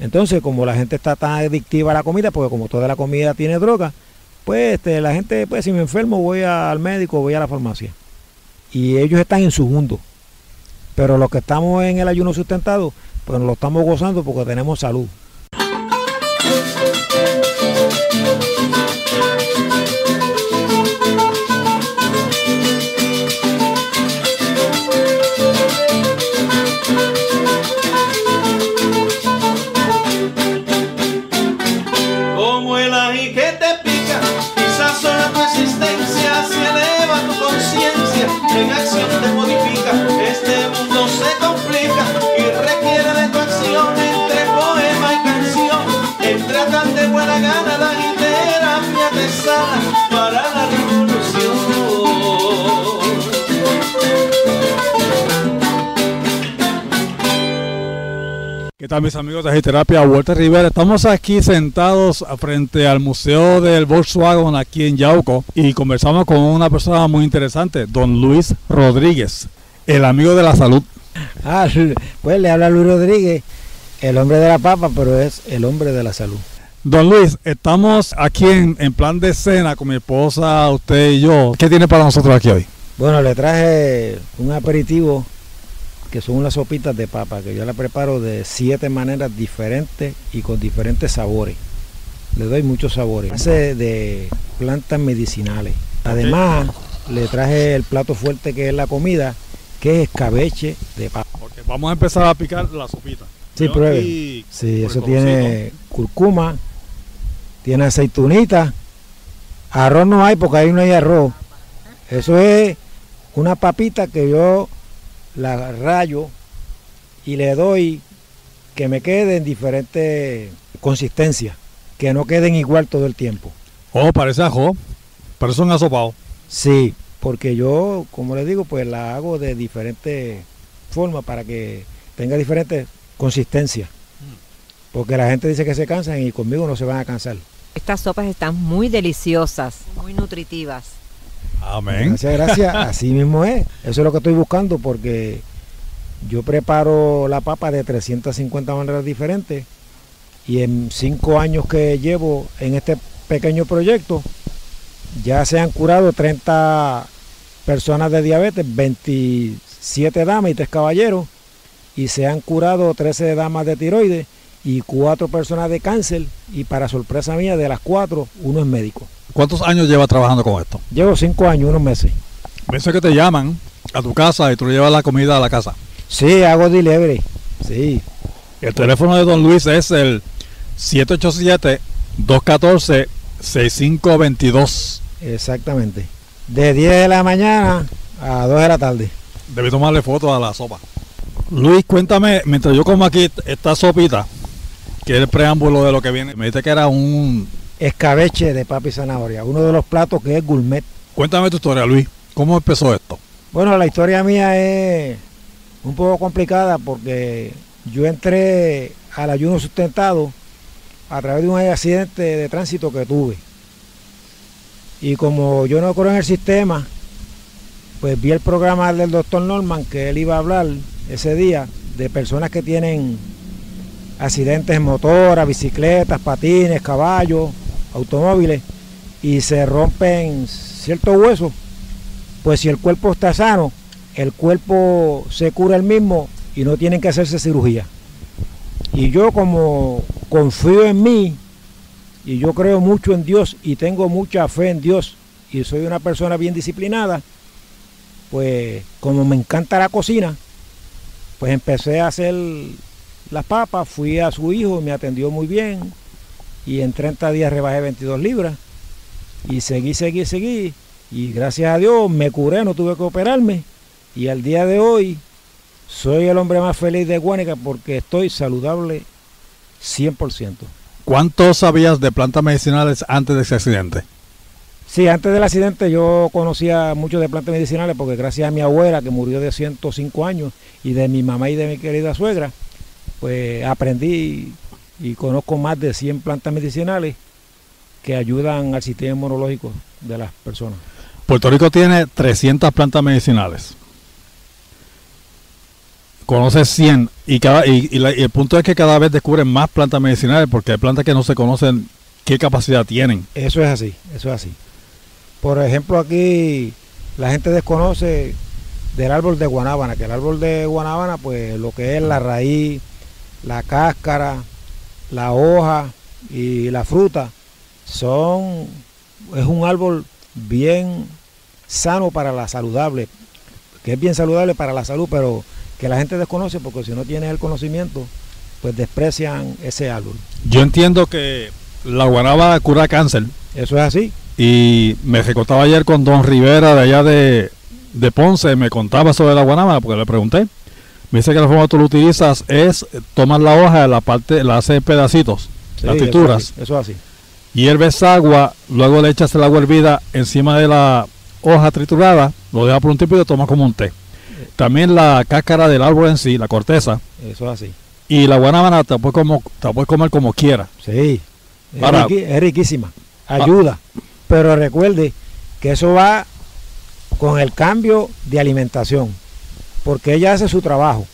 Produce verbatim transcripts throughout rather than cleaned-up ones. Entonces, como la gente está tan adictiva a la comida, porque como toda la comida tiene droga, pues este, la gente, pues si me enfermo voy al médico, voy a la farmacia. Y ellos están en su mundo. Pero los que estamos en el ayuno sustentado, pues nos lo estamos gozando porque tenemos salud. En acción te modifica, este mundo se complica y requiere de tu acción entre poema y canción. Entra tan de buena gana, la AjiTerapia te sana para la revolución. ¿Qué tal mis amigos de AjiTerapia? Walter Rivera. Estamos aquí sentados frente al Museo del Volkswagen aquí en Yauco y conversamos con una persona muy interesante, don Luis Rodríguez, el amigo de la salud. Ah, pues le habla Luis Rodríguez, el hombre de la papa, pero es el hombre de la salud. Don Luis, estamos aquí en, en plan de cena con mi esposa, usted y yo. ¿Qué tiene para nosotros aquí hoy? Bueno, le traje un aperitivo, que son unas sopitas de papa, que yo la preparo de siete maneras diferentes y con diferentes sabores. Le doy muchos sabores. Hace de plantas medicinales. Además, okay, le traje el plato fuerte que es la comida, que es escabeche de papa. Okay, vamos a empezar a picar la sopita. Sí, pruebe. Sí, eso tiene curcuma, tiene aceitunita. Arroz no hay porque ahí no hay arroz. Eso es una papita que yo la rayo y le doy que me quede en diferentes consistencias, que no queden igual todo el tiempo. Oh, parece ajo, parece un asopado. Sí, porque yo, como les digo, pues la hago de diferentes formas para que tenga diferentes consistencias, porque la gente dice que se cansan y conmigo no se van a cansar. Estas sopas están muy deliciosas, muy nutritivas. Amén. Gracias, gracias. Así mismo es. Eso es lo que estoy buscando porque yo preparo la papa de trescientas cincuenta maneras diferentes y en cinco años que llevo en este pequeño proyecto ya se han curado treinta personas de diabetes, veintisiete damas y tres caballeros, y se han curado trece damas de tiroides y cuatro personas de cáncer, y para sorpresa mía, de las cuatro, uno es médico. ¿Cuántos años llevas trabajando con esto? Llevo cinco años, unos meses. ¿Ves que te llaman a tu casa y tú llevas la comida a la casa? Sí, hago delivery, sí. El teléfono de don Luis es el siete ocho siete, dos uno cuatro, seis cinco dos dos. Exacamente. De diez de la mañana a dos de la tarde. Debí tomarle fotos a la sopa. Luis, cuéntame, mientras yo como aquí esta sopita, que es el preámbulo de lo que viene, me dijiste que era un escabeche de papa y zanahoria, uno de los platos que es gourmet. Cuéntame tu historia, Luis. ¿Cómo empezó esto? Bueno, la historia mía es un poco complicada porque yo entré al ayuno sustentado a través de un accidente de tránsito que tuve. Y como yo no creo en el sistema, pues vi el programa del doctor Norman, que él iba a hablar ese día de personas que tienen accidentes en motora, bicicletas, patines, caballos, automóviles, y se rompen ciertos huesos. Pues si el cuerpo está sano, el cuerpo se cura el mismo y no tienen que hacerse cirugía. Y yo, como confío en mí y yo creo mucho en Dios y tengo mucha fe en Dios y soy una persona bien disciplinada, pues como me encanta la cocina, pues empecé a hacer las papas, fui a su hijo, me atendió muy bien y en treinta días rebajé veintidós libras y seguí, seguí, seguí y gracias a Dios me curé, no tuve que operarme y al día de hoy soy el hombre más feliz de Guánica porque estoy saludable cien por ciento. ¿Cuánto sabías de plantas medicinales antes de ese accidente? Sí, antes del accidente yo conocía mucho de plantas medicinales porque gracias a mi abuela que murió de ciento cinco años y de mi mamá y de mi querida suegra, pues aprendí y conozco más de cien plantas medicinales que ayudan al sistema inmunológico de las personas. Puerto Rico tiene trescientas plantas medicinales. conoces cien y, cada, y, y, la, y el punto es que cada vez descubren más plantas medicinales porque hay plantas que no se conocen qué capacidad tienen. Eso es así, eso es así. Por ejemplo, aquí la gente desconoce del árbol de guanábana, que el árbol de guanábana, pues lo que es la raíz, la cáscara, la hoja y la fruta, son, es un árbol bien sano para la saludable, que es bien saludable para la salud, pero que la gente desconoce porque si no tienes el conocimiento, pues desprecian ese árbol. Yo entiendo que la guanábana cura cáncer. Eso es así. Y me recostaba ayer con don Rivera de allá de, de Ponce, me contaba sobre la guanábana porque le pregunté. Me dice que la forma que tú lo utilizas es tomar la hoja, la parte, la haces pedacitos, sí, las trituras. Eso es así. Hierves agua, luego le echas el agua hervida encima de la hoja triturada, lo dejas por un tiempo y lo tomas como un té. También la cáscara del árbol en sí, la corteza. Eso es así. Y la guanábana te la puedes, como, te la puedes comer como quieras. Sí, es, Para, riqui, es riquísima, ayuda. Ah, pero recuerde que eso va con el cambio de alimentación, porque ella hace su trabajo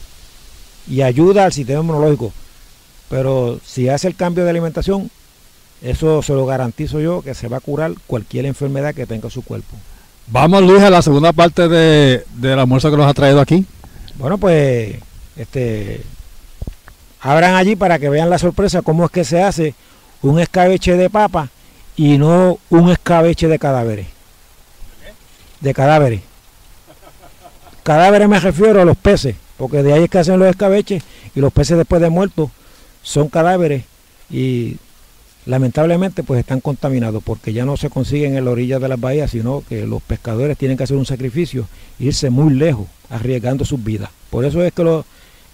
y ayuda al sistema inmunológico, pero si hace el cambio de alimentación, eso se lo garantizo yo que se va a curar cualquier enfermedad que tenga su cuerpo. Vamos, Luis, a la segunda parte de, del almuerzo que nos ha traído aquí. Bueno, pues este abran allí para que vean la sorpresa, cómo es que se hace un escabeche de papa y no un escabeche de cadáveres. De cadáveres. Cadáveres me refiero a los peces, porque de ahí es que hacen los escabeches y los peces después de muertos son cadáveres y lamentablemente pues están contaminados porque ya no se consiguen en la orilla de las bahías, sino que los pescadores tienen que hacer un sacrificio, irse muy lejos, arriesgando sus vidas. Por eso es que lo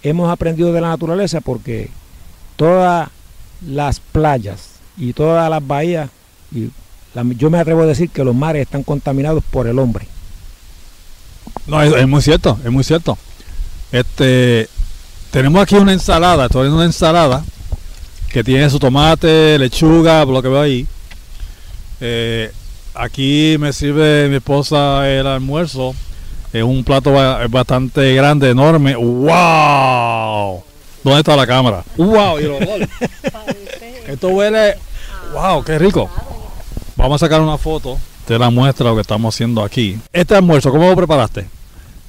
hemos aprendido de la naturaleza, porque todas las playas y todas las bahías, y la, yo me atrevo a decir que los mares están contaminados por el hombre. No, es, es muy cierto, es muy cierto. Este, tenemos aquí una ensalada, estoy viendo una ensalada que tiene su tomate, lechuga, por lo que veo ahí. Eh, aquí me sirve mi esposa el almuerzo. Es un plato bastante grande, enorme. ¡Wow! ¿Dónde está la cámara? ¡Wow! Y el olor. Esto huele... ¡Wow! ¡Qué rico! Vamos a sacar una foto. Te la muestra lo que estamos haciendo aquí. Este almuerzo, ¿cómo lo preparaste?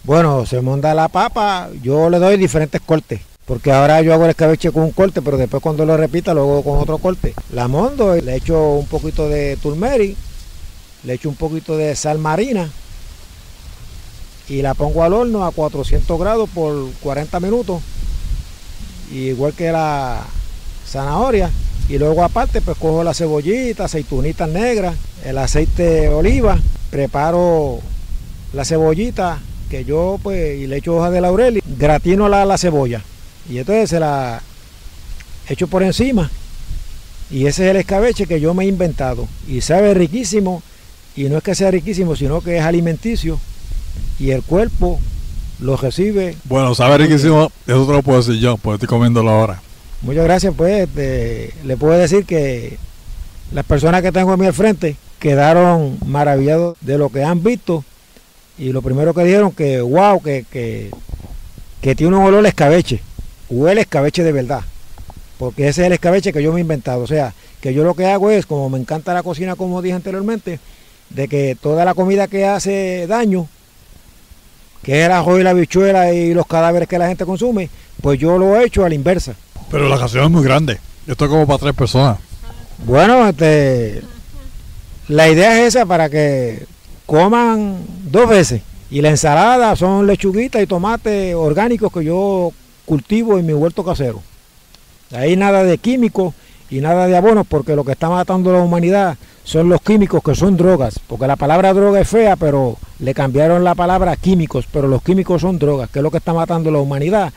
Bueno, se monta la papa. Yo le doy diferentes cortes, porque ahora yo hago el escabeche con un corte, pero después cuando lo repita lo hago con otro corte. La mondo, le echo un poquito de turmeric, le echo un poquito de sal marina y la pongo al horno a cuatrocientos grados por cuarenta minutos, igual que la zanahoria. Y luego aparte pues cojo la cebollita, aceitunitas negras, el aceite de oliva, preparo la cebollita que yo pues, y le echo hoja de laurel, y gratino la, la cebolla. Y entonces se la echo por encima. Y ese es el escabeche que yo me he inventado. Y sabe riquísimo. Y no es que sea riquísimo, sino que es alimenticio. Y el cuerpo lo recibe. Bueno, sabe riquísimo, eso te lo puedo decir yo, porque estoy comiéndolo ahora. Muchas gracias, pues. Te, le puedo decir que las personas que tengo a mí al frente quedaron maravillados de lo que han visto. Y lo primero que dijeron que, wow, que, que, que tiene un olor a escabeche. Huele escabeche de verdad, porque ese es el escabeche que yo me he inventado. O sea, que yo lo que hago es, como me encanta la cocina, como dije anteriormente, de que toda la comida que hace daño, que es el ajo y la habichuela y los cadáveres que la gente consume, pues yo lo he hecho a la inversa. Pero la canción es muy grande, esto es como para tres personas. Bueno, este, la idea es esa, para que coman dos veces. Y la ensalada son lechuguitas y tomates orgánicos que yo cultivo en mi huerto casero. Ahí nada de químicos y nada de abonos, porque lo que está matando a la humanidad son los químicos, que son drogas, porque la palabra droga es fea, pero le cambiaron la palabra a químicos, pero los químicos son drogas, que es lo que está matando a la humanidad.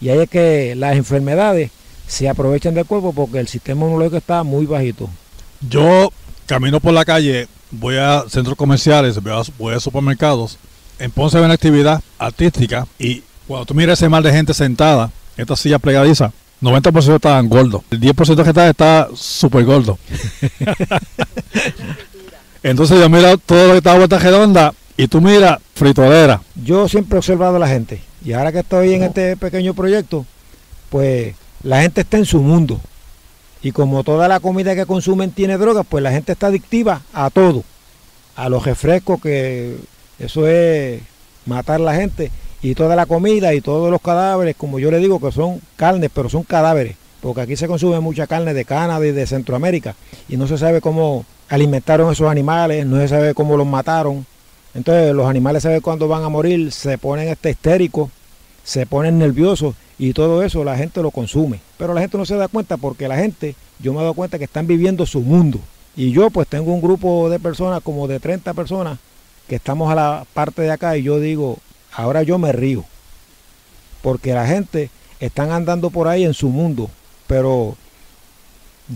Y ahí es que las enfermedades se aprovechan del cuerpo porque el sistema inmunológico está muy bajito. Yo camino por la calle, voy a centros comerciales, voy a, voy a supermercados, en Ponce hay una actividad artística y cuando tú miras ese mar de gente sentada, esta silla plegadiza, noventa por ciento están gordos. El diez por ciento que está está súper gordo. Entonces yo miro todo lo que está a vuelta redonda y tú miras fritadera. Yo siempre he observado a la gente. Y ahora que estoy en este pequeño proyecto, pues la gente está en su mundo. Y como toda la comida que consumen tiene drogas, pues la gente está adictiva a todo. A los refrescos, que eso es matar a la gente. Y toda la comida y todos los cadáveres, como yo le digo, que son carnes, pero son cadáveres. Porque aquí se consume mucha carne de Canadá y de Centroamérica. Y no se sabe cómo alimentaron esos animales, no se sabe cómo los mataron. Entonces los animales saben cuándo van a morir, se ponen este histéricos, se ponen nerviosos y todo eso la gente lo consume. Pero la gente no se da cuenta porque la gente, yo me he dado cuenta que están viviendo su mundo. Y yo pues tengo un grupo de personas, como de treinta personas, que estamos a la parte de acá y yo digo, ahora yo me río. Porque la gente están andando por ahí en su mundo, pero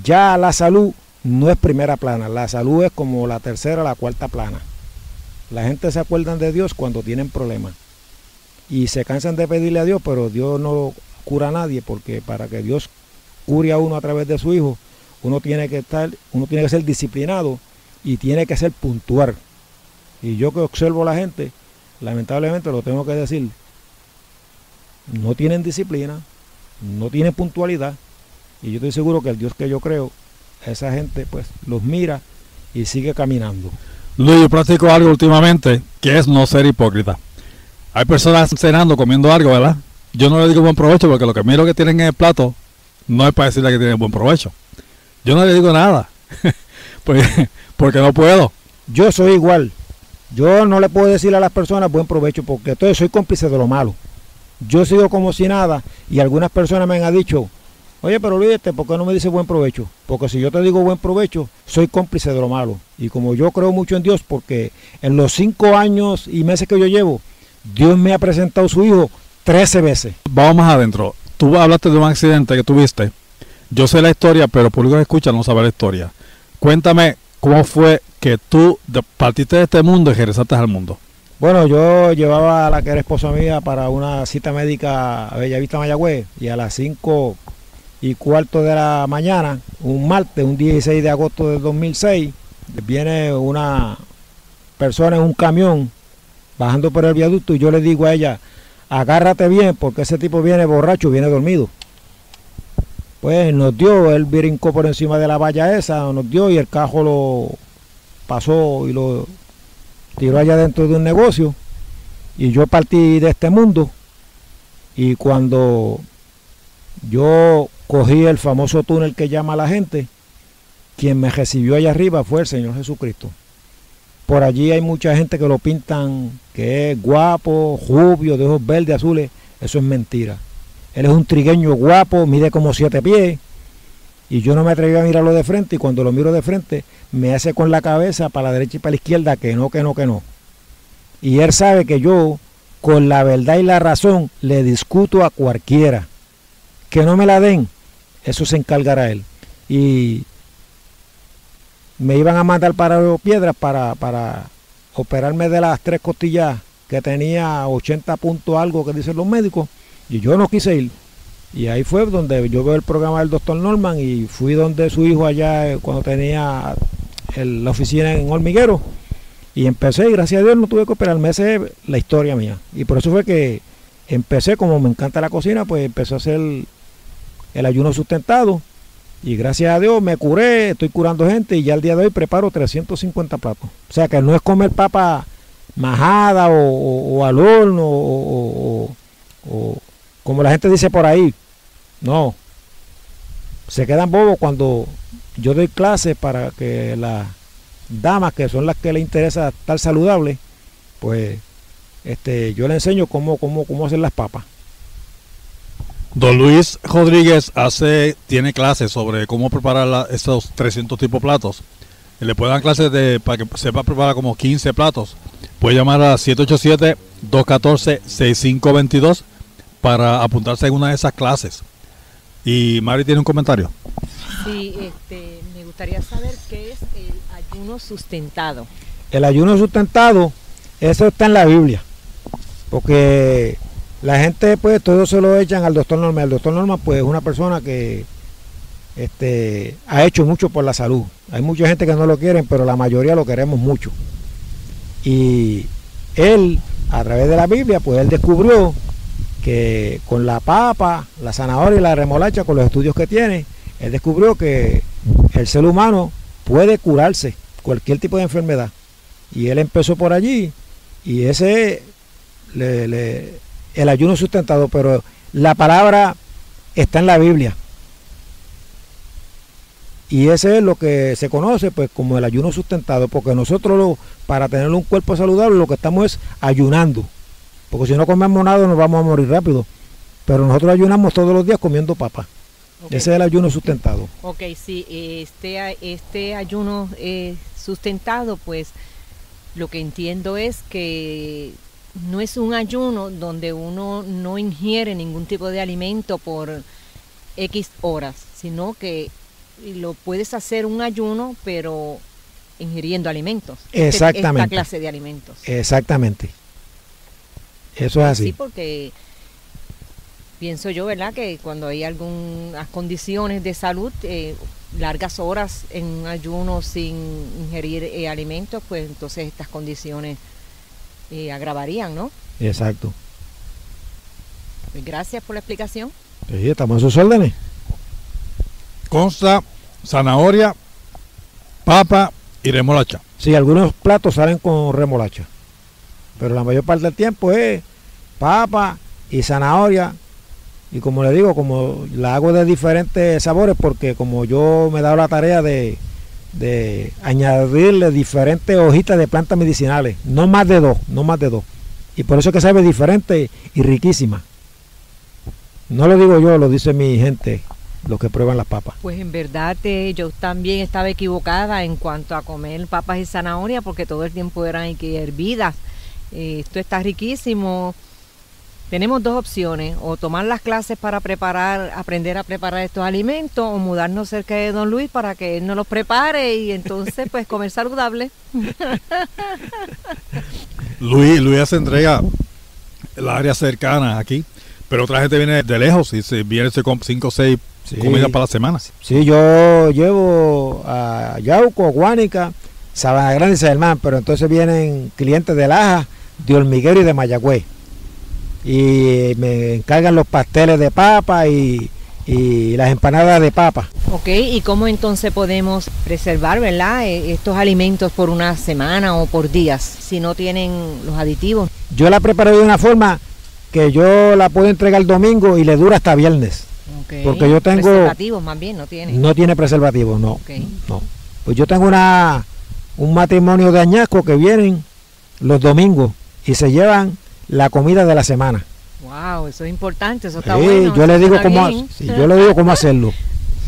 ya la salud no es primera plana, la salud es como la tercera, la cuarta plana. La gente se acuerdan de Dios cuando tienen problemas y se cansan de pedirle a Dios, pero Dios no cura a nadie, porque para que Dios cure a uno a través de su hijo, uno tiene que estar, uno tiene que ser disciplinado y tiene que ser puntual. Y yo que observo a la gente, lamentablemente lo tengo que decir, no tienen disciplina, no tienen puntualidad, y yo estoy seguro que el Dios que yo creo, esa gente pues los mira y sigue caminando. Luis, yo practico algo últimamente, que es no ser hipócrita. Hay personas cenando, comiendo algo, ¿verdad? Yo no le digo buen provecho porque lo que miro que tienen en el plato no es para decirle que tienen buen provecho. Yo no le digo nada, porque, porque no puedo. Yo soy igual. Yo no le puedo decir a las personas buen provecho porque entonces soy cómplice de lo malo. Yo sigo como si nada y algunas personas me han dicho, oye, pero olvídate, ¿por qué no me dices buen provecho? Porque si yo te digo buen provecho, soy cómplice de lo malo. Y como yo creo mucho en Dios, porque en los cinco años y meses que yo llevo, Dios me ha presentado su hijo trece veces. Vamos más adentro. Tú hablaste de un accidente que tuviste. Yo sé la historia, pero por lo que escucha no sabe la historia. Cuéntame cómo fue que tú partiste de este mundo y regresaste al mundo. Bueno, yo llevaba a la que era esposa mía para una cita médica a Bellavista, Mayagüez, y a las cinco... y cuarto de la mañana, un martes, un dieciséis de agosto de dos mil seis, viene una persona en un camión bajando por el viaducto y yo le digo a ella, agárrate bien porque ese tipo viene borracho, viene dormido. Pues nos dio, él brincó por encima de la valla esa, nos dio y el cajo lo pasó y lo tiró allá dentro de un negocio y yo partí de este mundo. Y cuando yo cogí el famoso túnel que llama a la gente, quien me recibió allá arriba fue el Señor Jesucristo. Por allí hay mucha gente que lo pintan, que es guapo, rubio, de ojos verdes, azules. Eso es mentira. Él es un trigueño guapo, mide como siete pies. Y yo no me atreví a mirarlo de frente, y cuando lo miro de frente, me hace con la cabeza para la derecha y para la izquierda, que no, que no, que no. Y él sabe que yo, con la verdad y la razón, le discuto a cualquiera. Que no me la den, eso se encargará él. Y me iban a mandar para piedras para, para operarme de las tres costillas que tenía ochenta puntos algo que dicen los médicos, y yo no quise ir. Y ahí fue donde yo veo el programa del doctor Norman y fui donde su hijo allá cuando tenía el, la oficina en Olmiguero, y empecé y gracias a Dios no tuve que operarme. Esa es la historia mía. Y por eso fue que empecé, como me encanta la cocina, pues empecé a hacer el ayuno sustentado y gracias a Dios me curé, estoy curando gente y ya al día de hoy preparo trescientos cincuenta platos. O sea que no es comer papa majada o, o, o al horno o, o, o como la gente dice por ahí. No, se quedan bobos cuando yo doy clases para que las damas, que son las que les interesa estar saludables, pues este, yo le enseño cómo, cómo, cómo hacer las papas. Don Luis Rodríguez hace, tiene clases sobre cómo preparar la, esos trescientos tipos de platos. Le pueden dar clases de, para que sepa preparar como quince platos. Puede llamar a siete ocho siete, dos uno cuatro, seis cinco dos dos para apuntarse en una de esas clases. Y Mari tiene un comentario. Sí, este, me gustaría saber qué es el ayuno sustentado. El ayuno sustentado, eso está en la Biblia. Porque la gente, pues, todo se lo echan al doctor Norman. El doctor Norman, pues, es una persona que este, ha hecho mucho por la salud. Hay mucha gente que no lo quieren, pero la mayoría lo queremos mucho. Y él, a través de la Biblia, pues, él descubrió que con la papa, la zanahoria y la remolacha, con los estudios que tiene, él descubrió que el ser humano puede curarse cualquier tipo de enfermedad. Y él empezó por allí, y ese le, le, el ayuno sustentado, pero la palabra está en la Biblia. Y ese es lo que se conoce pues como el ayuno sustentado, porque nosotros lo, para tener un cuerpo saludable lo que estamos es ayunando, porque si no comemos nada nos vamos a morir rápido, pero nosotros ayunamos todos los días comiendo papa. Okay. Ese es el ayuno sustentado. Ok, sí, este, este ayuno eh, sustentado, pues lo que entiendo es que no es un ayuno donde uno no ingiere ningún tipo de alimento por X horas, sino que lo puedes hacer un ayuno, pero ingiriendo alimentos. Exactamente. Esta clase de alimentos. Exactamente. Eso es así. Sí, porque pienso yo, ¿verdad?, que cuando hay algunas condiciones de salud, eh, largas horas en un ayuno sin ingerir eh, alimentos, pues entonces estas condiciones eh, agravarían, ¿no? Exacto. Pues gracias por la explicación. Sí, estamos a sus órdenes. Consta zanahoria, papa y remolacha. Sí, algunos platos salen con remolacha, pero la mayor parte del tiempo es papa y zanahoria. Y como le digo, como la hago de diferentes sabores, porque como yo me he dado la tarea de, de añadirle diferentes hojitas de plantas medicinales, no más de dos, no más de dos. Y por eso es que sabe diferente y riquísima. No lo digo yo, lo dice mi gente, los que prueban las papas. Pues en verdad eh, yo también estaba equivocada en cuanto a comer papas y zanahorias, porque todo el tiempo eran que hervidas. Eh, esto está riquísimo. Tenemos dos opciones, o tomar las clases para preparar, aprender a preparar estos alimentos, o mudarnos cerca de don Luis para que él nos los prepare y entonces pues comer saludable. Luis, Luis hace entrega el área cercana aquí, pero otra gente viene de lejos y se viene con cinco o seis sí, comidas para la semana. Sí, yo llevo a Yauco, Guánica, Sabana Grande y San Germán, pero entonces vienen clientes de Laja, de Olmiguero y de Mayagüez. Y me encargan los pasteles de papa y, y las empanadas de papa. Ok, ¿y cómo entonces podemos preservar, verdad, estos alimentos por una semana o por días si no tienen los aditivos? Yo la preparo de una forma que yo la puedo entregar el domingo y le dura hasta viernes. Okay. Porque yo tengo... ¿Preservativos más bien no tiene? No tiene preservativos, no. Okay. No. Pues yo tengo una, un matrimonio de Añasco que vienen los domingos y se llevan la comida de la semana. Wow, eso es importante, eso está sí, bueno. Yo le digo cómo, sí, yo le digo cómo hacerlo,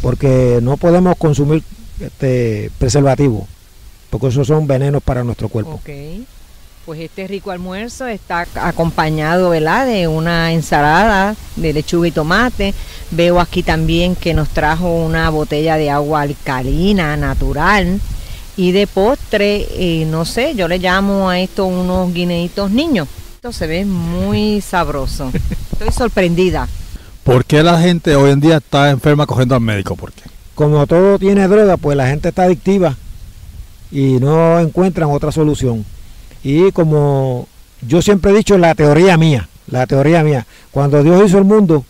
porque no podemos consumir este preservativo, porque esos son venenos para nuestro cuerpo. Okay. Pues este rico almuerzo está acompañado, ¿verdad?, de una ensalada de lechuga y tomate. Veo aquí también que nos trajo una botella de agua alcalina natural y de postre, eh, no sé, yo le llamo a esto unos guineitos niños. Esto se ve muy sabroso. Estoy sorprendida. ¿Por qué la gente hoy en día está enferma cogiendo al médico? ¿Por qué? Como todo tiene droga, pues la gente está adictiva y no encuentran otra solución. Y como yo siempre he dicho, la teoría mía, la teoría mía, cuando Dios hizo el mundo,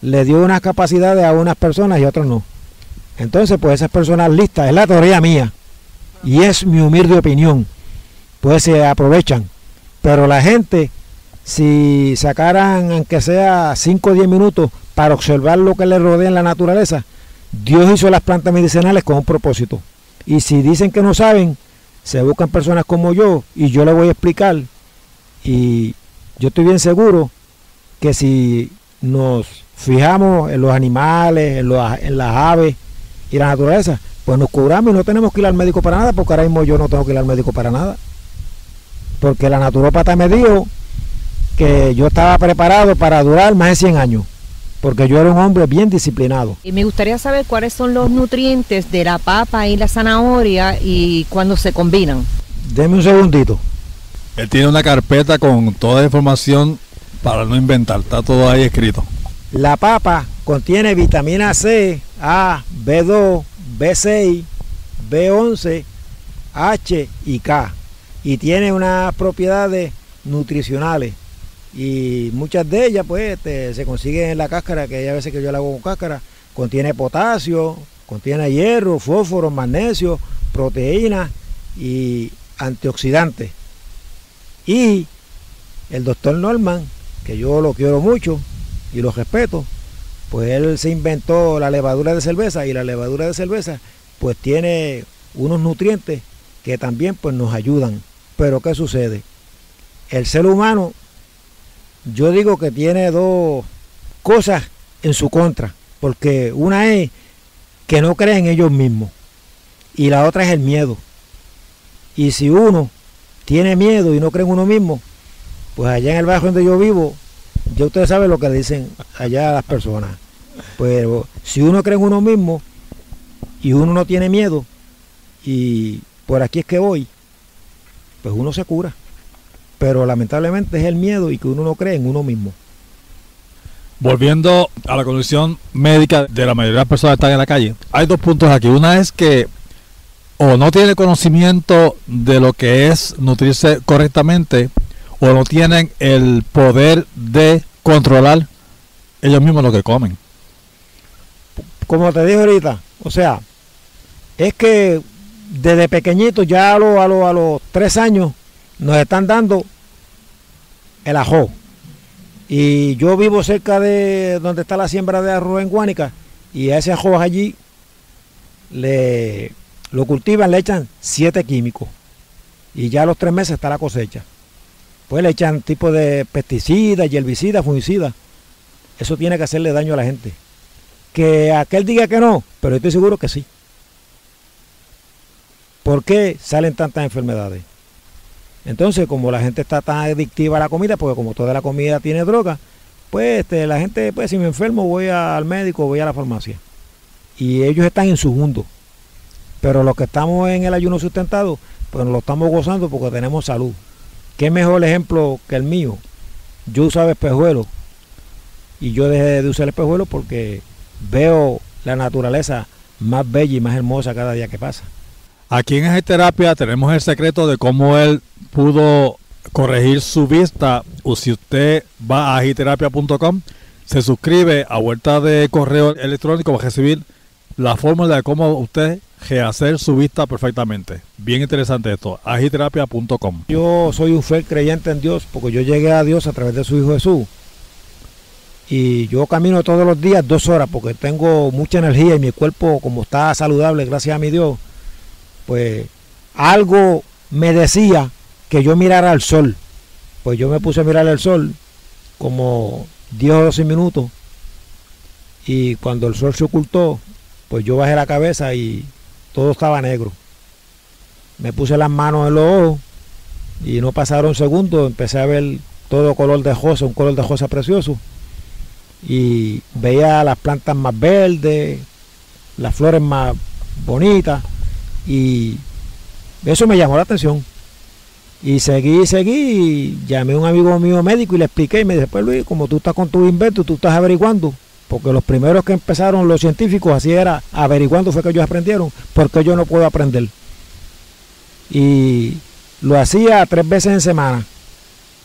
le dio unas capacidades a unas personas y a otras no. Entonces, pues esas personas listas, es la teoría mía y es mi humilde opinión, pues se aprovechan. Pero la gente, si sacaran aunque sea cinco o diez minutos para observar lo que le rodea en la naturaleza, Dios hizo las plantas medicinales con un propósito. Y si dicen que no saben, se buscan personas como yo y yo les voy a explicar. Y yo estoy bien seguro que si nos fijamos en los animales, en, los, en las aves y la naturaleza, pues nos curamos y no tenemos que ir al médico para nada, porque ahora mismo yo no tengo que ir al médico para nada. Porque la naturópata me dijo que yo estaba preparado para durar más de cien años, porque yo era un hombre bien disciplinado. Y me gustaría saber cuáles son los nutrientes de la papa y la zanahoria y cuándo se combinan. Deme un segundito. Él tiene una carpeta con toda la información para no inventar, está todo ahí escrito. La papa contiene vitamina C, A, B dos, B seis, B once, H y K. Y tiene unas propiedades nutricionales y muchas de ellas pues este, se consiguen en la cáscara, que hay veces que yo la hago con cáscara, contiene potasio, contiene hierro, fósforo, magnesio, proteínas y antioxidantes. Y el doctor Norman, que yo lo quiero mucho y lo respeto, pues él se inventó la levadura de cerveza, y la levadura de cerveza pues tiene unos nutrientes que también pues nos ayudan. Pero ¿qué sucede? El ser humano, yo digo que tiene dos cosas en su contra, porque una es que no creen en ellos mismos y la otra es el miedo. Y si uno tiene miedo y no cree en uno mismo, pues allá en el barrio donde yo vivo, ya ustedes saben lo que le dicen allá a las personas. Pero si uno cree en uno mismo y uno no tiene miedo, y por aquí es que voy, pues uno se cura. Pero lamentablemente es el miedo y que uno no cree en uno mismo. Volviendo a la condición médica de la mayoría de las personas que están en la calle, hay dos puntos aquí. Una es que o no tienen conocimiento de lo que es nutrirse correctamente, o no tienen el poder de controlar ellos mismos lo que comen. Como te dije ahorita, o sea, es que desde pequeñito, ya a, lo, a, lo, a los tres años, nos están dando el ajo. Y yo vivo cerca de donde está la siembra de arroz en Guánica, y a ese ajo allí le, lo cultivan, le echan siete químicos, y ya a los tres meses está la cosecha. Pues le echan tipo de pesticidas, herbicidas, fungicidas. Eso tiene que hacerle daño a la gente. Que aquel diga que no, pero estoy seguro que sí. ¿Por qué salen tantas enfermedades? Entonces, como la gente está tan adictiva a la comida, porque como toda la comida tiene droga, pues este, la gente, pues si me enfermo voy al médico, voy a la farmacia. Y ellos están en su mundo. Pero los que estamos en el ayuno sustentado, pues nos lo estamos gozando porque tenemos salud. ¿Qué mejor ejemplo que el mío? Yo usaba espejuelos y yo dejé de usar el espejuelo porque veo la naturaleza más bella y más hermosa cada día que pasa. Aquí en AjiTerapia tenemos el secreto de cómo él pudo corregir su vista. O si usted va a ajiterapia punto com, se suscribe a vuelta de correo electrónico, va a recibir la fórmula de cómo usted rehacer su vista perfectamente. Bien interesante esto, ajiterapia punto com. Yo soy un fiel creyente en Dios porque yo llegué a Dios a través de su Hijo Jesús. Y yo camino todos los días dos horas porque tengo mucha energía y mi cuerpo, como está saludable, gracias a mi Dios, pues algo me decía que yo mirara al sol. Pues yo me puse a mirar al sol como diez o doce minutos, y cuando el sol se ocultó, pues yo bajé la cabeza y todo estaba negro. Me puse las manos en los ojos y no pasaron segundos, empecé a ver todo color de rosa, un color de rosa precioso, y veía las plantas más verdes, las flores más bonitas, y eso me llamó la atención. Y seguí, seguí, y llamé a un amigo mío médico y le expliqué, y me dice, pues Luis, como tú estás con tu invento, tú estás averiguando, porque los primeros que empezaron los científicos, así era, averiguando fue que ellos aprendieron, porque yo no puedo aprender. Y lo hacía tres veces en semana,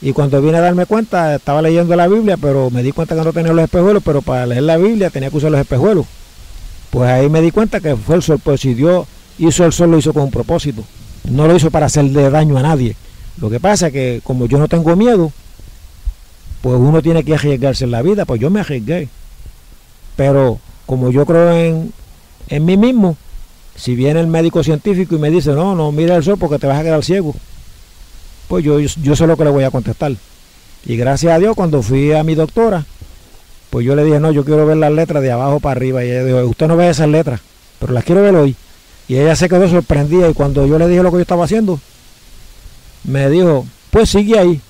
y cuando vine a darme cuenta, estaba leyendo la Biblia, pero me di cuenta que no tenía los espejuelos, pero para leer la Biblia tenía que usar los espejuelos. Pues ahí me di cuenta que fue el sol, pues si Dios hizo el sol, lo hizo con un propósito, no lo hizo para hacerle daño a nadie. Lo que pasa es que como yo no tengo miedo, pues uno tiene que arriesgarse en la vida, pues yo me arriesgué. Pero como yo creo en, en mí mismo, si viene el médico científico y me dice, no, no, mira el sol porque te vas a quedar ciego, pues yo, yo sé lo que le voy a contestar. Y gracias a Dios, cuando fui a mi doctora, pues yo le dije, no, yo quiero ver las letras de abajo para arriba. Y ella dijo, usted no ve esas letras, pero las quiero ver hoy. Y ella se quedó sorprendida, y cuando yo le dije lo que yo estaba haciendo, me dijo, pues sigue ahí.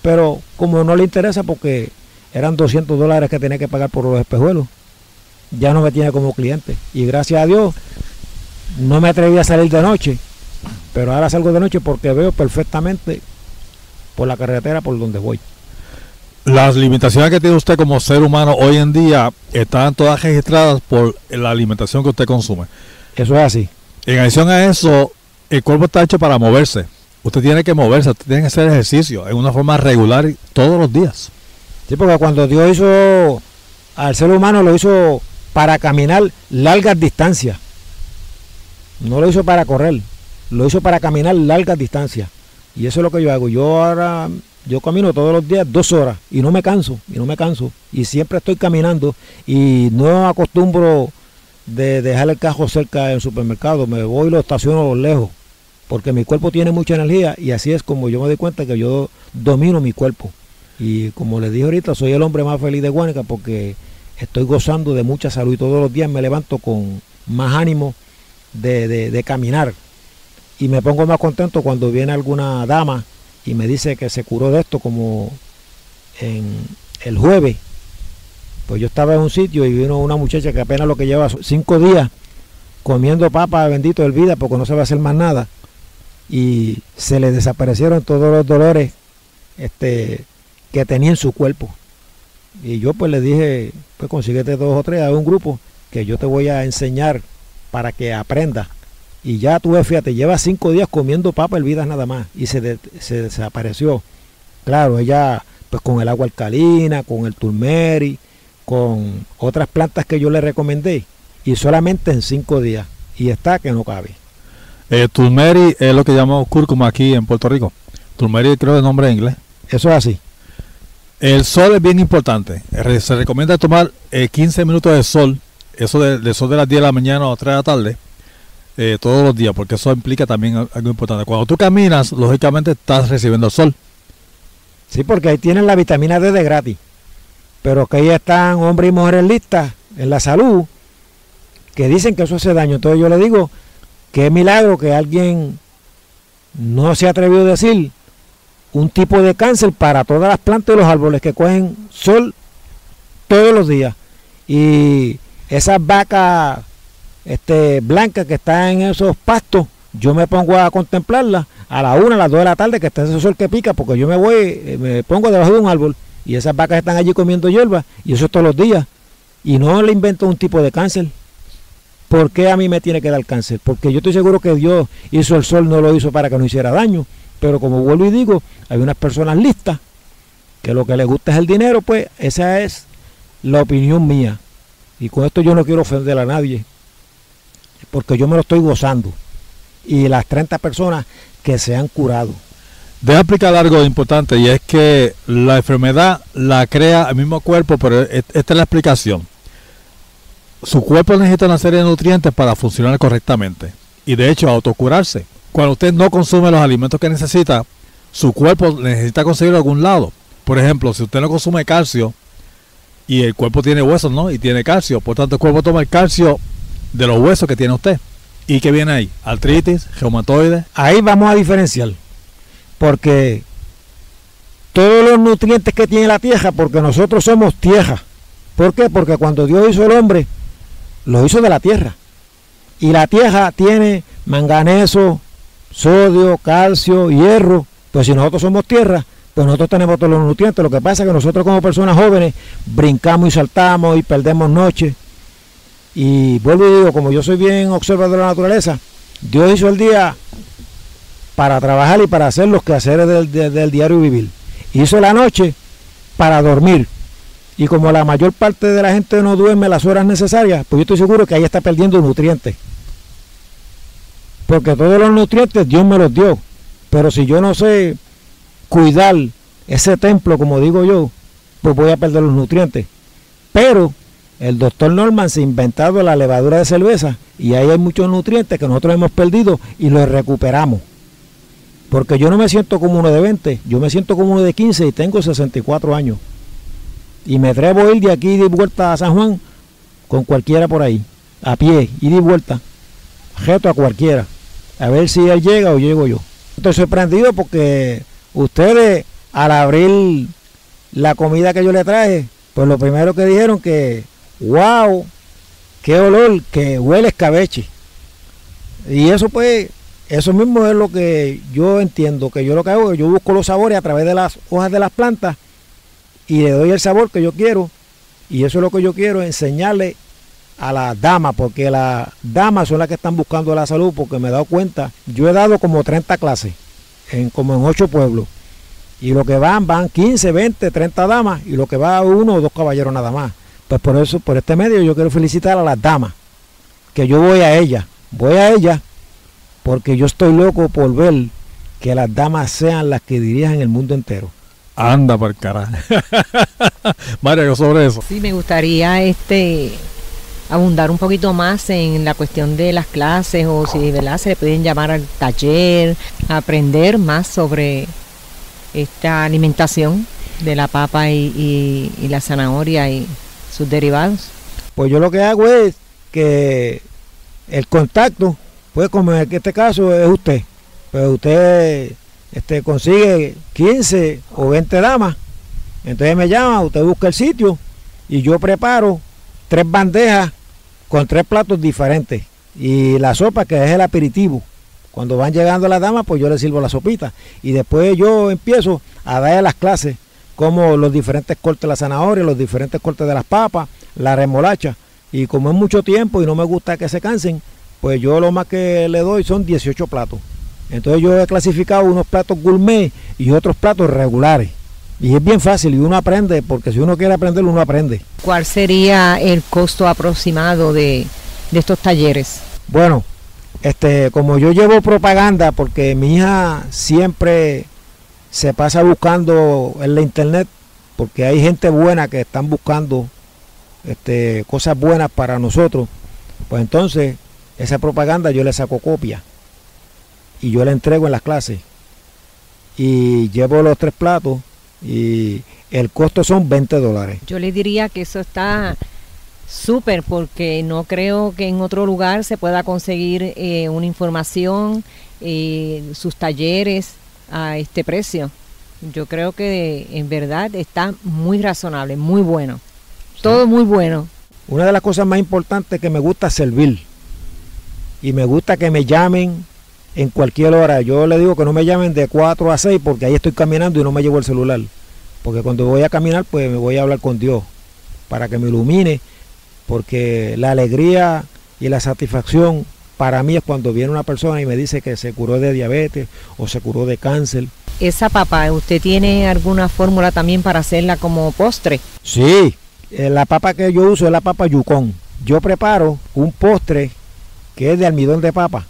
Pero como no le interesa, porque eran doscientos dólares que tenía que pagar por los espejuelos, ya no me tiene como cliente. Y gracias a Dios, no me atreví a salir de noche, pero ahora salgo de noche porque veo perfectamente por la carretera por donde voy. Las limitaciones que tiene usted como ser humano hoy en día están todas registradas por la alimentación que usted consume. Eso es así. En adición a eso, el cuerpo está hecho para moverse. usted tiene que moverse, usted tiene que hacer ejercicio en una forma regular todos los días. Sí, porque cuando Dios hizo al ser humano, lo hizo para caminar largas distancias. No lo hizo para correr, lo hizo para caminar largas distancias. Y eso es lo que yo hago. Yo ahora, yo camino todos los días dos horas y no me canso, y no me canso. Y siempre estoy caminando y no acostumbro de dejar el carro cerca del supermercado. Me voy y lo estaciono lejos, porque mi cuerpo tiene mucha energía y así es como yo me doy cuenta que yo domino mi cuerpo. Y como les dije ahorita, soy el hombre más feliz de Guánica porque estoy gozando de mucha salud y todos los días me levanto con más ánimo de, de, de caminar. Y me pongo más contento cuando viene alguna dama y me dice que se curó de esto, como en el jueves. Pues yo estaba en un sitio y vino una muchacha que apenas lo que lleva cinco días comiendo papa, bendito del vida, porque no se va a hacer más nada. Y se le desaparecieron todos los dolores este, que tenía en su cuerpo. Y yo pues le dije, pues consíguete dos o tres, hay un grupo que yo te voy a enseñar para que aprendas. Y ya tú ves, fíjate, lleva cinco días comiendo papa hervidas nada más y se, de, se desapareció. Claro, ella pues con el agua alcalina, con el turmeric, con otras plantas que yo le recomendé, y solamente en cinco días, y está que no cabe. Eh, turmeric es lo que llamamos cúrcuma aquí en Puerto Rico. Turmeric creo que es el nombre en inglés. Eso es así. El sol es bien importante. Se recomienda tomar eh, quince minutos de sol, eso de, de sol de las diez de la mañana o tres de la tarde, eh, todos los días, porque eso implica también algo importante. Cuando tú caminas, lógicamente estás recibiendo el sol. Sí, porque ahí tienen la vitamina D de gratis. Pero que ahí están hombres y mujeres listas en la salud que dicen que eso hace daño. Entonces yo le digo que es milagro que alguien no se ha atrevido a decir un tipo de cáncer para todas las plantas y los árboles que cogen sol todos los días. Y esas vacas este, blancas que están en esos pastos, yo me pongo a contemplarlas a la una, a las dos de la tarde, que está ese sol que pica, porque yo me voy, me pongo debajo de un árbol. Y esas vacas están allí comiendo hierba, y eso es todos los días. Y no le invento un tipo de cáncer. ¿Por qué a mí me tiene que dar cáncer? Porque yo estoy seguro que Dios hizo el sol, no lo hizo para que no hiciera daño. Pero como vuelvo y digo, hay unas personas listas, que lo que les gusta es el dinero, pues esa es la opinión mía. Y con esto yo no quiero ofender a nadie, porque yo me lo estoy gozando. Y las treinta personas que se han curado. Debo explicar algo importante, y es que la enfermedad la crea el mismo cuerpo, pero esta es la explicación. Su cuerpo necesita una serie de nutrientes para funcionar correctamente y de hecho autocurarse. Cuando usted no consume los alimentos que necesita, su cuerpo necesita conseguirlo de algún lado. Por ejemplo, si usted no consume calcio, y el cuerpo tiene huesos, ¿no? Y tiene calcio, por tanto el cuerpo toma el calcio de los huesos que tiene usted. ¿Y qué viene ahí? Artritis, reumatoides. Ahí vamos a diferenciar. Porque todos los nutrientes que tiene la tierra, porque nosotros somos tierra. ¿Por qué? Porque cuando Dios hizo al hombre, lo hizo de la tierra. Y la tierra tiene manganeso, sodio, calcio, hierro. Pues si nosotros somos tierra, pues nosotros tenemos todos los nutrientes. Lo que pasa es que nosotros como personas jóvenes brincamos y saltamos y perdemos noche. Y vuelvo y digo, como yo soy bien observador de la naturaleza, Dios hizo el día para trabajar y para hacer los quehaceres del, del, del diario vivir. Hizo la noche para dormir. Y como la mayor parte de la gente no duerme las horas necesarias, pues yo estoy seguro que ahí está perdiendo nutrientes. Porque todos los nutrientes Dios me los dio. Pero si yo no sé cuidar ese templo, como digo yo, pues voy a perder los nutrientes. Pero el doctor Norman se ha inventado la levadura de cerveza y ahí hay muchos nutrientes que nosotros hemos perdido y los recuperamos. Porque yo no me siento como uno de veinte, yo me siento como uno de quince y tengo sesenta y cuatro años. Y me atrevo a ir de aquí de vuelta a San Juan con cualquiera por ahí, a pie, y de vuelta, reto a cualquiera, a ver si él llega o llego yo. Estoy sorprendido porque ustedes al abrir la comida que yo le traje, pues lo primero que dijeron que, wow, qué olor, que huele escabeche. Y eso pues... eso mismo es lo que yo entiendo, que yo lo que hago, yo busco los sabores a través de las hojas de las plantas y le doy el sabor que yo quiero, y eso es lo que yo quiero enseñarle a las damas, porque las damas son las que están buscando la salud, porque me he dado cuenta, yo he dado como treinta clases en como en ocho pueblos. Y lo que van, van quince, veinte, treinta damas, y lo que va uno o dos caballeros nada más. Pues por eso, por este medio, yo quiero felicitar a las damas, que yo voy a ellas, voy a ellas, porque yo estoy loco por ver que las damas sean las que dirijan el mundo entero. Anda por carajo. María, sobre eso. Sí, me gustaría este abundar un poquito más en la cuestión de las clases, o si, ¿verdad?, se le pueden llamar al taller, aprender más sobre esta alimentación de la papa y, y, y la zanahoria y sus derivados. Pues yo lo que hago es que el contacto, pues como en este caso es usted, pues usted este, consigue quince o veinte damas, entonces me llama, usted busca el sitio y yo preparo tres bandejas con tres platos diferentes y la sopa, que es el aperitivo. Cuando van llegando las damas, pues yo les sirvo la sopita y después yo empiezo a dar las clases, como los diferentes cortes de la zanahoria, los diferentes cortes de las papas, la remolacha. Y como es mucho tiempo y no me gusta que se cansen, pues yo lo más que le doy son dieciocho platos. Entonces yo he clasificado unos platos gourmet y otros platos regulares. Y es bien fácil y uno aprende, porque si uno quiere aprender, uno aprende. ¿Cuál sería el costo aproximado de, de estos talleres? Bueno, este, como yo llevo propaganda, porque mi hija siempre se pasa buscando en la internet, porque hay gente buena que están buscando este, cosas buenas para nosotros, pues entonces esa propaganda yo le saco copia y yo la entrego en las clases y llevo los tres platos y el costo son veinte dólares. Yo le diría que eso está súper, porque no creo que en otro lugar se pueda conseguir eh, una información, eh, sus talleres a este precio. Yo creo que en verdad está muy razonable, muy bueno, sí. Todo muy bueno. Una de las cosas más importantes, que me gusta servir y me gusta que me llamen en cualquier hora. Yo le digo que no me llamen de cuatro a seis, porque ahí estoy caminando y no me llevo el celular, porque cuando voy a caminar pues me voy a hablar con Dios para que me ilumine, porque la alegría y la satisfacción para mí es cuando viene una persona y me dice que se curó de diabetes o se curó de cáncer. Esa papa, ¿usted tiene alguna fórmula también para hacerla como postre? Sí, la papa que yo uso es la papa yucón. Yo preparo un postre que es de almidón de papa,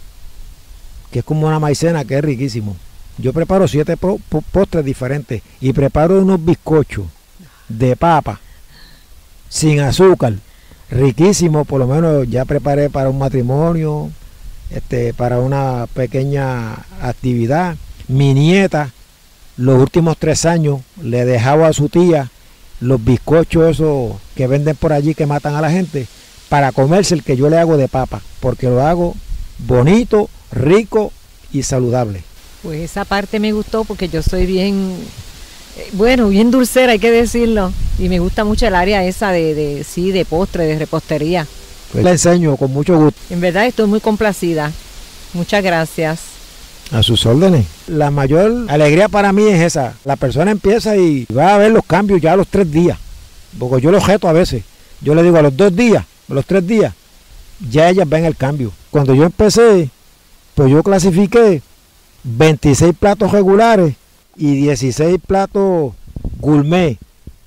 que es como una maicena, que es riquísimo. Yo preparo siete postres diferentes y preparo unos bizcochos de papa sin azúcar. Riquísimo, por lo menos ya preparé para un matrimonio, este, para una pequeña actividad. Mi nieta, los últimos tres años, le dejaba a su tía los bizcochos esos que venden por allí, que matan a la gente, para comerse el que yo le hago de papa, porque lo hago bonito, rico y saludable. Pues esa parte me gustó, porque yo soy bien... Bueno, bien dulcera, hay que decirlo. Y me gusta mucho el área esa de, de sí, de postre, de repostería. Pues la enseño con mucho gusto. En verdad estoy muy complacida. Muchas gracias. A sus órdenes. La mayor alegría para mí es esa. La persona empieza y va a ver los cambios ya a los tres días. Porque yo lo objeto a veces. Yo le digo a los dos días, a los tres días, ya ellas ven el cambio. Cuando yo empecé, pues yo clasifiqué veintiséis platos regulares y dieciséis platos gourmet,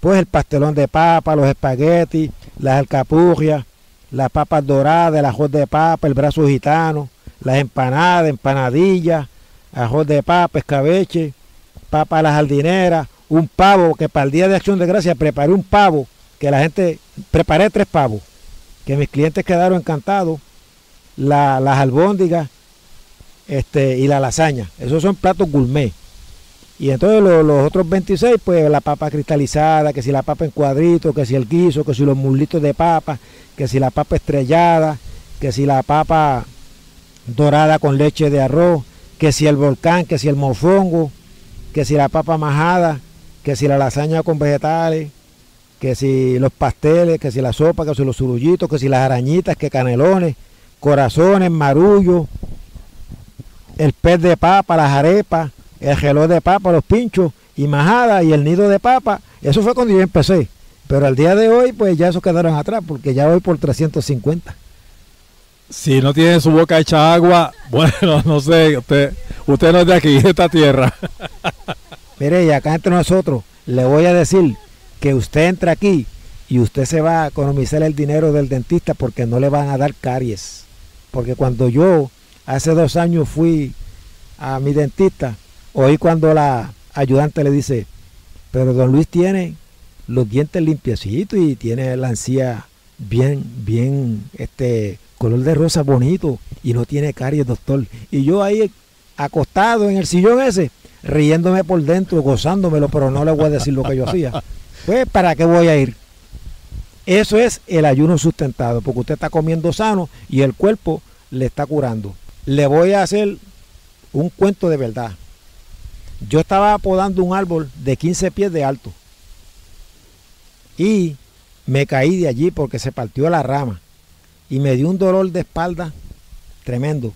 pues el pastelón de papa, los espaguetis, las alcapurrias, las papas doradas, el arroz de papa, el brazo gitano, las empanadas, empanadillas, arroz de papa, escabeche, papa a la jardinera, un pavo, que para el Día de Acción de Gracias preparé un pavo, que la gente, preparé tres pavos, que mis clientes quedaron encantados, la, las albóndigas este, y la lasaña. Esos son platos gourmet. Y entonces los, los otros veintiséis, pues la papa cristalizada, que si la papa en cuadritos, que si el guiso, que si los muslitos de papa, que si la papa estrellada, que si la papa dorada con leche de arroz, que si el volcán, que si el mofongo, que si la papa majada, que si la lasaña con vegetales, que si los pasteles, que si la sopa, que si los surullitos, que si las arañitas, que canelones, corazones, marullos, el pez de papa, las arepas, el geló de papa, los pinchos y majada y el nido de papa. Eso fue cuando yo empecé, pero al día de hoy pues ya esos quedaron atrás, porque ya voy por trescientos cincuenta. Si no tiene su boca hecha agua, bueno, no sé, usted, usted no es de aquí, de esta tierra. Mire, y acá entre nosotros, le voy a decir que usted entra aquí y usted se va a economizar el dinero del dentista porque no le van a dar caries. Porque cuando yo hace dos años fui a mi dentista, oí cuando la ayudante le dice, pero don Luis tiene los dientes limpiecitos y tiene la encía bien, bien, este, color de rosa bonito y no tiene caries, doctor. Y yo ahí acostado en el sillón ese, riéndome por dentro, gozándomelo, pero no le voy a decir lo que yo hacía. Pues, ¿para qué voy a ir? Eso es el ayuno sustentado, porque usted está comiendo sano y el cuerpo le está curando. Le voy a hacer un cuento de verdad. Yo estaba podando un árbol de quince pies de alto y me caí de allí porque se partió la rama y me dio un dolor de espalda tremendo.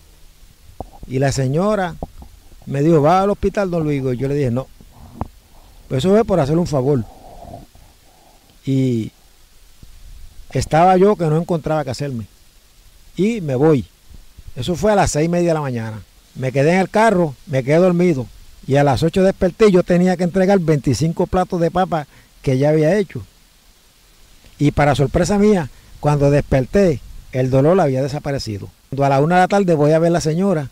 Y la señora me dijo, va al hospital, don Luis. Y yo le dije, no. Pues eso es por hacerle un favor. Y estaba yo que no encontraba qué hacerme. Y me voy. Eso fue a las seis y media de la mañana. Me quedé en el carro, me quedé dormido. Y a las ocho desperté y yo tenía que entregar veinticinco platos de papa que ya había hecho. Y para sorpresa mía, cuando desperté, el dolor había desaparecido. Cuando a la una de la tarde voy a ver a la señora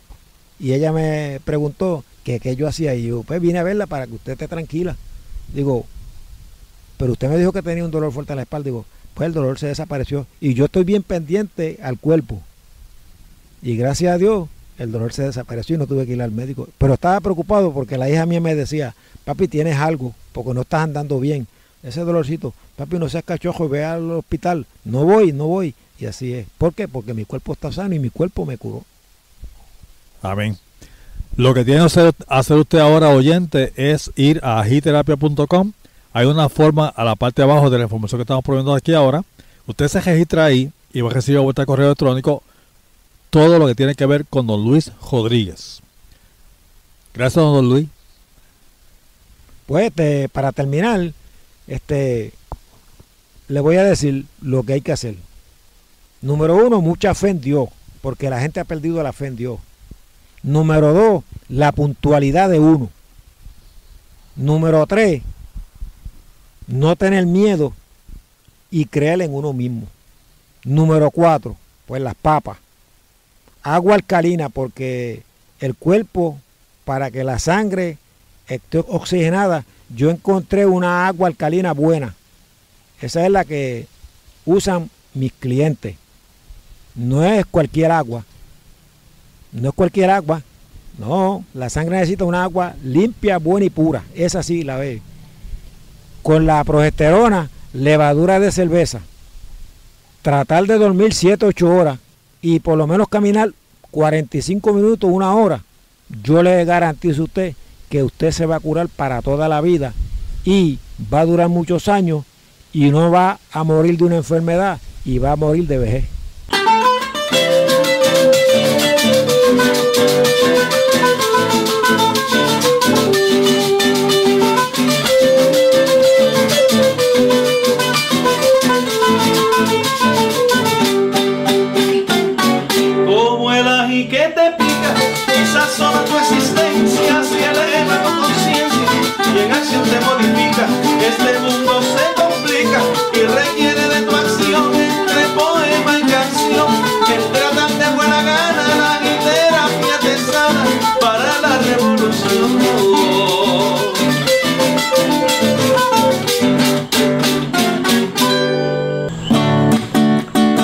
y ella me preguntó que qué yo hacía. Y yo, pues vine a verla para que usted esté tranquila. Digo, pero usted me dijo que tenía un dolor fuerte en la espalda. Digo, pues el dolor se desapareció y yo estoy bien pendiente al cuerpo. Y gracias a Dios el dolor se desapareció y no tuve que ir al médico. Pero estaba preocupado porque la hija mía me decía, papi, tienes algo porque no estás andando bien. Ese dolorcito, papi, no seas cachojo y ve al hospital. No voy, no voy. Y así es. ¿Por qué? Porque mi cuerpo está sano y mi cuerpo me curó. Amén. Lo que tiene que hacer usted ahora, oyente, es ir a ajiterapia punto com. Hay una forma a la parte de abajo de la información que estamos poniendo aquí ahora. Usted se registra ahí y va a recibir a vuelta de correo electrónico todo lo que tiene que ver con don Luis Rodríguez. Gracias, don Luis. Pues este, para terminar, este, le voy a decir lo que hay que hacer. Número uno, mucha fe en Dios, porque la gente ha perdido la fe en Dios. Número dos, la puntualidad de uno. Número tres, no tener miedo y creer en uno mismo. Número cuatro, pues las papas. Agua alcalina, porque el cuerpo, para que la sangre esté oxigenada, yo encontré una agua alcalina buena. Esa es la que usan mis clientes. No es cualquier agua. No es cualquier agua. No, la sangre necesita una agua limpia, buena y pura. Esa sí la ve. Con la progesterona, levadura de cerveza. Tratar de dormir siete a ocho horas y por lo menos caminar cuarenta y cinco minutos, una hora. Yo le garantizo a usted que usted se va a curar para toda la vida y va a durar muchos años y no va a morir de una enfermedad y va a morir de vejez.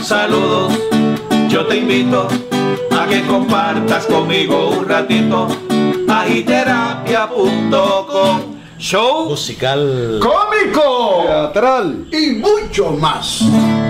Saludos, yo te invito a que compartas conmigo un ratito ajiterapia punto com. Show musical, cómico, teatral y mucho más.